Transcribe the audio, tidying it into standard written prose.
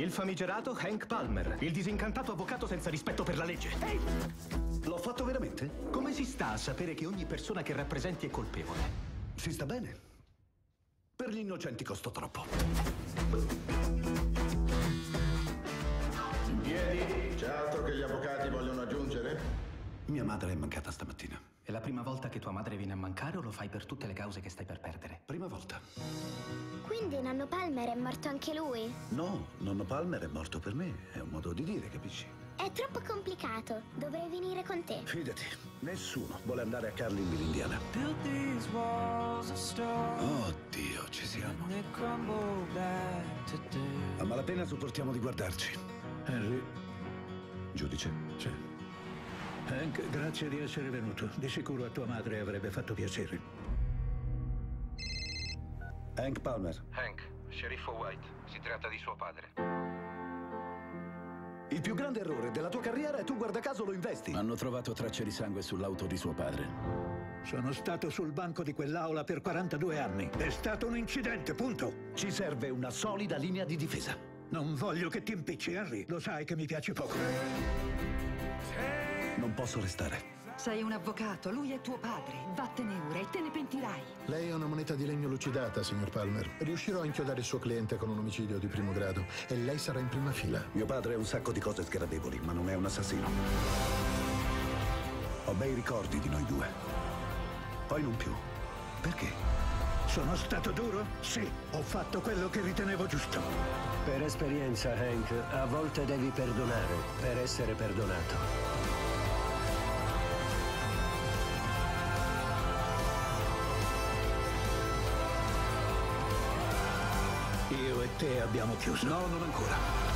Il famigerato Hank Palmer, il disincantato avvocato senza rispetto per la legge. Ehi! L'ho fatto veramente? Come si sta a sapere che ogni persona che rappresenti è colpevole? Si sta bene. Per gli innocenti costo troppo. In piedi, c'è altro che gli avvocati vogliono aggiungere? Mia madre è mancata stamattina. È la prima volta che tua madre viene a mancare o lo fai per tutte le cause che stai per perdere? Prima volta. Quindi nonno Palmer è morto anche lui? No, nonno Palmer è morto per me. È un modo di dire, capisci? È troppo complicato. Dovrei venire con te. Fidati, nessuno vuole andare a Carlingville, Indiana. Oddio, ci siamo. A malapena sopportiamo di guardarci. Henry, giudice, c'è. Hank, grazie di essere venuto. Di sicuro a tua madre avrebbe fatto piacere. Hank Palmer. Hank, sceriffo White. Si tratta di suo padre. Il più grande errore della tua carriera e tu, guarda caso, lo investi. Hanno trovato tracce di sangue sull'auto di suo padre. Sono stato sul banco di quell'aula per 42 anni. È stato un incidente, punto. Ci serve una solida linea di difesa. Non voglio che ti impicci, Harry. Lo sai che mi piaci poco. Non posso restare. Sei un avvocato, lui è tuo padre. Vattene ora e te ne pentirai. Lei è una moneta di legno lucidata, signor Palmer. Riuscirò a inchiodare il suo cliente con un omicidio di primo grado e lei sarà in prima fila. Mio padre è un sacco di cose sgradevoli, ma non è un assassino. Ho bei ricordi di noi due. Poi non più. Perché? Sono stato duro? Sì, ho fatto quello che ritenevo giusto. Per esperienza, Hank, a volte devi perdonare per essere perdonato. Io e te abbiamo chiuso. No, non ancora.